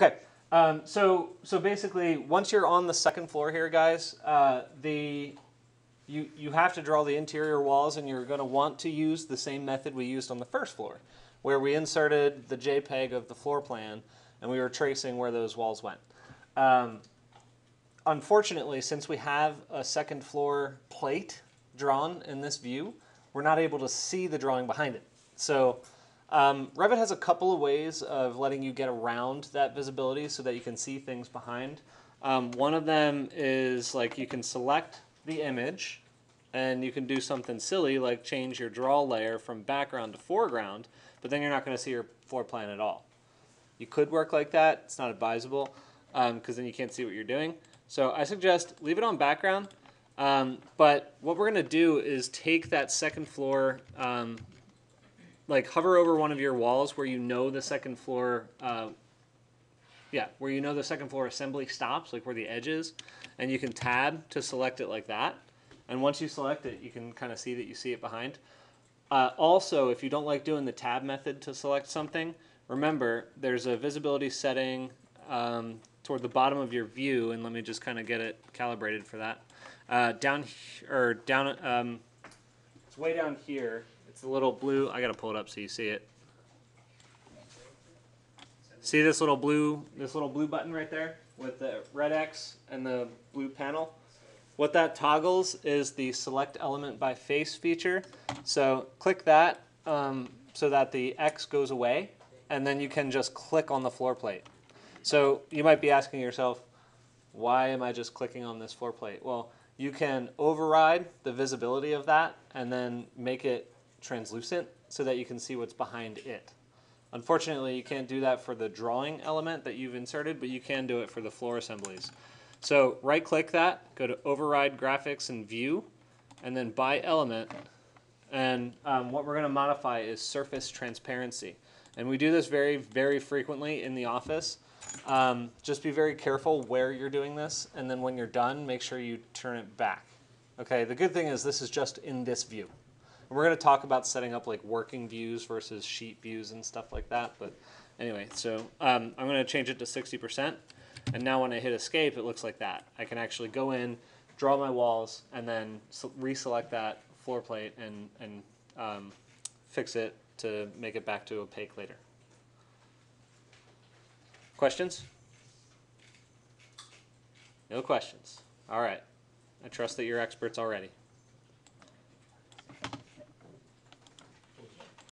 Okay, so basically, once you're on the second floor here, guys, you have to draw the interior walls, and you're going to want to use the same method we used on the first floor, where we inserted the JPEG of the floor plan, and we were tracing where those walls went. Unfortunately, since we have a second floor plate drawn in this view, we're not able to see the drawing behind it. So Revit has a couple of ways of letting you get around that visibility so that you can see things behind. One of them is, like, you can select the image, and you can do something silly like change your draw layer from background to foreground, but then you're not going to see your floor plan at all. You could work like that. It's not advisable because then you can't see what you're doing. So I suggest leave it on background, but what we're going to do is take that second floor, like hover over one of your walls where you know the second floor, where you know the second floor assembly stops, like where the edge is, and you can tab to select it like that. And once you select it, you can kind of see that you see it behind. Also, if you don't like doing the tab method to select something, remember there's a visibility setting toward the bottom of your view, and let me just kind of get it calibrated for that. It's way down here. It's a little blue. I gotta pull it up so you see it. See this little blue button right there with the red X and the blue panel? What that toggles is the select element by face feature. So click that so that the X goes away, and then you can just click on the floor plate. So you might be asking yourself, why am I just clicking on this floor plate? Well, you can override the visibility of that and then make it translucent so that you can see what's behind it. Unfortunately, you can't do that for the drawing element that you've inserted, but you can do it for the floor assemblies. So right-click that, go to Override Graphics and View, and then by Element. And what we're going to modify is Surface Transparency. And we do this very, very frequently in the office. Just be very careful where you're doing this, and then when you're done, make sure you turn it back. Okay, the good thing is this is just in this view. And we're going to talk about setting up like working views versus sheet views and stuff like that. But anyway, so I'm going to change it to 60%. And now when I hit escape, it looks like that. I can actually go in, draw my walls, and then reselect that floor plate and fix it to make it back to opaque later. Questions? No questions. All right. I trust that you're experts already.